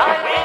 9